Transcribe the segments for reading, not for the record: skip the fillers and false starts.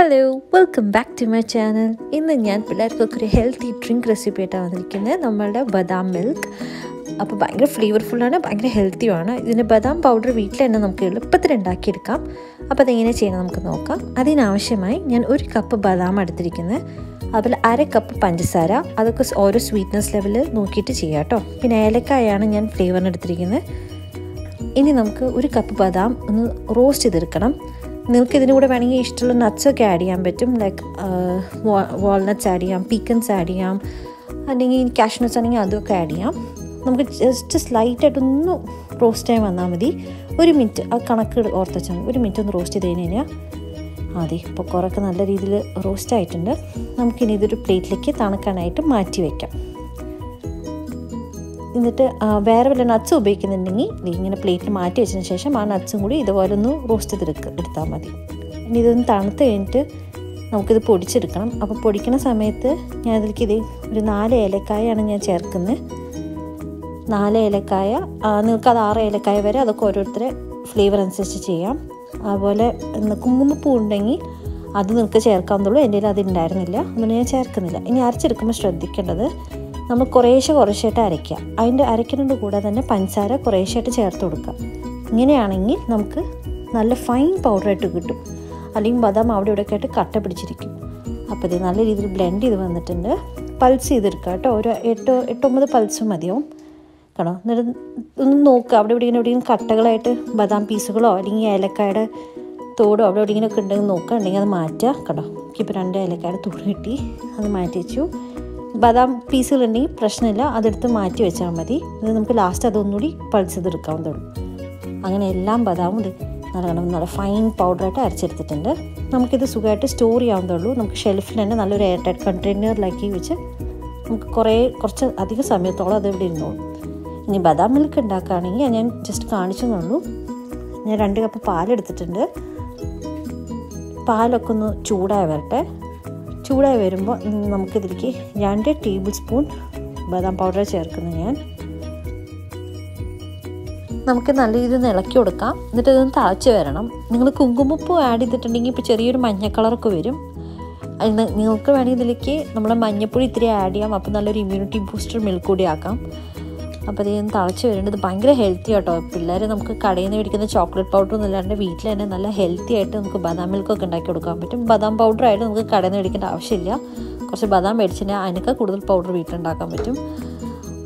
Hello, welcome back to my channel. In the nyan pillarku a healthy drink recipe etta vandirukena nammala badam milk. அப்ப பயங்கர फ्लेவர்ஃபுல்லான பயங்கர ஹெல்தியான ഇതിനെ ബദാം powder വീട്ടിൽ തന്നെ നമുക്ക് എളുപ്പത്തിൽ ഉണ്ടാക്കി എടുക്കാം. അപ്പോൾ അത് എങ്ങനെ ചെയ്യണം നമുക്ക് നോക്കാം. അതിന് ആവശ്യമായി ഞാൻ 1 കപ്പ് ബദാം എടുത്തിരിക്കുന്നു. അതുപോലെ അര കപ്പ് പഞ്ചസാര. അതൊക്കെ ഓരോ സ്വീറ്റ്നസ് ലെവൽ നോക്കിയിട്ട് ചെയ്യാട്ടോ. പിന്നെ ഏലക്കായാണ് ഞാൻ ഫ്ലേവറിന് എടുത്തിരിക്കുന്നു. ഇനി നമുക്ക് 1 കപ്പ് ബദാം ഒന്ന് റോസ്റ്റ് ചെയ്തെടുക്കണം. നിങ്ങൾക്ക് ഇതിന് കൂടെ വേണമെങ്കിൽ ഇഷ്ടമുള്ള nuts ഒക്കെ ആഡ് ചെയ്യാൻ പറ്റും. ലൈക്ക് walnuts ആഡ് ചെയ്യാം, pecans ആഡ് ചെയ്യാം, അല്ലെങ്കിൽ cashew nuts ആണെങ്കിൽ അതൊക്കെ ആഡ് ചെയ്യാം. നമുക്ക് ജസ്റ്റ് സ്ലൈറ്റ് ആയിട്ടൊന്ന് റോസ്റ്റ് ചെയ്യാൻ വന്നാൽ മതി. 1 മിനിറ്റ് ആ കണക്ക് ഓർത്തുവെച്ചാൽ 1 മിനിറ്റ് ഒന്ന് റോസ്റ്റ് ചെയ്ത് കഴിഞ്ഞാൽ അതെ ഇപ്പോൾ കുറേയൊക്കെ നല്ല രീതിയിൽ റോസ്റ്റ് ആയിട്ടുണ്ട്. നമുക്കിനി ഇതൊരു പ്ലേറ്റിലേക്ക് തണുക്കാനായിട്ട് മാറ്റി വയ്ക്കാം. എന്നിട്ട് വേറെ വല്ല നട്ട്സ് ഉപയോഗിക്കുന്നുണ്ടെങ്കിൽ ഇങ്ങനെ പ്ലേറ്റിൽ മാറ്റി വെച്ചതിന് ശേഷം ആ നട്ട്സും കൂടി ഇതുപോലെ ഒന്ന് റോസ്റ്റ് ചെയ്തെടുക്കുക എടുത്താൽ മതി. ഇനി ഇതൊന്ന് തണുത്ത് കഴിഞ്ഞിട്ട് നമുക്കിത് പൊടിച്ചെടുക്കണം. അപ്പോൾ പൊടിക്കണ സമയത്ത് ഞാൻ ഇതിലേക്ക് ഒരു 4 ഏലക്കായാണ് ഞാൻ ചേർക്കുന്നത്. 4 ഏലക്കായ, നിങ്ങൾക്ക് അത് 6 ഏലക്കായ വരെ, അതൊക്കെ ഓരോരുത്തരെ ഫ്ലേവർ അനുസരിച്ച് ചെയ്യാം. അതുപോലെ കുങ്കുമപ്പൂ ഉണ്ടെങ്കിൽ അത് നിങ്ങൾക്ക് ചേർക്കാവുന്നുള്ളൂ. എൻ്റെ കയ്യിൽ അതുണ്ടായിരുന്നില്ല, അതുകൊണ്ട് ഞാൻ ചേർക്കുന്നില്ല. ഇനി അരച്ചെടുക്കുമ്പോൾ ശ്രദ്ധിക്കേണ്ടത് നമ്മൾ കുറേശ്ശായിട്ട് അരയ്ക്കുക. അതിൻ്റെ അരയ്ക്കുന്നതിൻ്റെ കൂടെ തന്നെ പഞ്ചസാര കുറേശ്ശായിട്ട് ചേർത്ത് കൊടുക്കുക. ഇങ്ങനെയാണെങ്കിൽ നമുക്ക് നല്ല ഫൈൻ പൗഡറായിട്ട് കിട്ടും. അല്ലെങ്കിൽ ബദാം അവിടെ ഇവിടെയൊക്കെ ആയിട്ട് കട്ട പിടിച്ചിരിക്കും. അപ്പോൾ ഇത് നല്ല രീതിയിൽ ബ്ലെൻഡ് ചെയ്ത് വന്നിട്ടുണ്ട്. പൾസ് ചെയ്തെടുക്കുക കേട്ടോ. ഒരു 8-9 പൾസ് മതിയാവും. ണോ എന്നിട്ട് ഒന്ന് നോക്കുക, അവിടെ ഇവിടെ ഇങ്ങനെ എവിടെയെങ്കിലും കട്ടകളായിട്ട് ബദാം പീസുകളോ അല്ലെങ്കിൽ ഏലക്കായുടെ തോടോ അവിടെ ഇവിടെ ഇങ്ങനെയൊക്കെ ഉണ്ടെങ്കിൽ നോക്കുക. ഉണ്ടെങ്കിൽ അത് മാറ്റുക കേട്ടോ. എനിക്കിപ്പോൾ 2 ഏലക്കായുടെ തോട് കിട്ടി, അത് മാറ്റി വെച്ചു. ബദാം പീസുകളുണ്ടെങ്കിൽ പ്രശ്നമില്ല, അതെടുത്ത് മാറ്റി വെച്ചാൽ മതി. ഇത് നമുക്ക് ലാസ്റ്റ് അതൊന്നുകൂടി പൾസ് ചെയ്തെടുക്കാവുന്നതുള്ളൂ. അങ്ങനെ എല്ലാം ബദാമും ഇത് നല്ല ഫൈൻ പൗഡറായിട്ട് അരച്ചെടുത്തിട്ടുണ്ട്. നമുക്കിത് സുഖമായിട്ട് സ്റ്റോർ ചെയ്യാവുന്നതുള്ളൂ. നമുക്ക് ഷെൽഫിൽ തന്നെ നല്ലൊരു എയർ ടൈറ്റ് കണ്ടെയ്നറിലാക്കി വെച്ച് നമുക്ക് കുറച്ച് അധികം സമയത്തോളം അത് ഇവിടെ ഇരുന്നോളൂ. ഇനി ബദാം മിൽക്ക് ഉണ്ടാക്കുകയാണെങ്കിൽ ഞാൻ ജസ്റ്റ് കാണിച്ചെന്നുള്ളൂ. ഞാൻ 2 കപ്പ് പാലെടുത്തിട്ടുണ്ട്. പാലൊക്കെ ഒന്ന് ചൂടായി വരട്ടെ. ചൂടായി വരുമ്പോൾ നമുക്കിതിലേക്ക് 2 ടേബിൾ സ്പൂൺ ബദാം പൗഡർ ചേർക്കുന്നു. ഞാൻ നമുക്ക് നല്ല രീതിയിൽ ഇളക്കി കൊടുക്കാം. എന്നിട്ട് ഇതൊന്ന് തഴച്ച് വരണം. നിങ്ങൾ കുങ്കുമപ്പൂ ആഡ് ചെയ്തിട്ടുണ്ടെങ്കിൽ ഇപ്പോൾ ചെറിയൊരു മഞ്ഞ കളറൊക്കെ വരും. നിങ്ങൾക്ക് വേണമെങ്കിൽ ഇതിലേക്ക് നമ്മൾ മഞ്ഞപ്പൊടി ഇത്തിരി ആഡ് ചെയ്യാം. അപ്പോൾ നല്ലൊരു ഇമ്മ്യൂണിറ്റി ബൂസ്റ്റർ മിൽക്ക് കൂടി ആക്കാം. അപ്പോൾ ഇതിന് തളച്ച് വരേണ്ടത് ഭയങ്കര ഹെൽത്തി ആട്ടോ. പിള്ളേരെ നമുക്ക് കടയിൽ നിന്ന് മേടിക്കുന്ന ചോക്ലേറ്റ് പൗഡറൊന്നും ഇല്ലാണ്ട് വീട്ടിൽ തന്നെ നല്ല ഹെൽത്തി ആയിട്ട് നമുക്ക് ബദാം മിൽക്കൊക്കെ ഉണ്ടാക്കി കൊടുക്കാൻ പറ്റും. ബദാം പൗഡറായിട്ട് നമുക്ക് കടയിൽ നിന്ന് മേടിക്കേണ്ട ആവശ്യമില്ല. കുറച്ച് ബദാം മേടിച്ചിട്ട് അതിനൊക്കെ കൂടുതൽ പൗഡർ വീട്ടിലുണ്ടാക്കാൻ പറ്റും.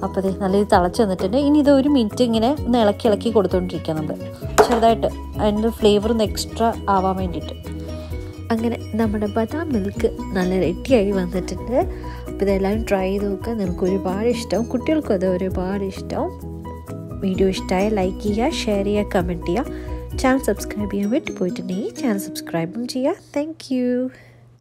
അപ്പോൾ ഇത് നല്ല ഇത് തളച്ച് വന്നിട്ടുണ്ട്. ഇനി ഇത് 1 മിനിറ്റ് ഇങ്ങനെ ഒന്ന് ഇളക്കി ഇളക്കി കൊടുത്തുകൊണ്ടിരിക്കുക നമ്മൾ ചെറുതായിട്ട്, അതിൻ്റെ ഫ്ലേവർ ഒന്ന് എക്സ്ട്രാ ആവാൻ വേണ്ടിയിട്ട്. അങ്ങനെ നമ്മുടെ ബദാം മിൽക്ക് നല്ല റെഡിയായി വന്നിട്ടുണ്ട്. അപ്പോൾ ഇതെല്ലാവരും ട്രൈ ചെയ്ത് നോക്കുക. നിങ്ങൾക്ക് ഒരുപാട് ഇഷ്ടവും കുട്ടികൾക്കും അത് ഒരുപാട് ഇഷ്ടവും. വീഡിയോ ഇഷ്ടമായ ലൈക്ക് ചെയ്യുക, ഷെയർ ചെയ്യുക, കമൻറ്റ് ചെയ്യുക. ചാനൽ സബ്സ്ക്രൈബ് ചെയ്യാൻ വേണ്ടി പോയിട്ടുണ്ടെങ്കിൽ ചാനൽ സബ്സ്ക്രൈബും ചെയ്യുക. താങ്ക്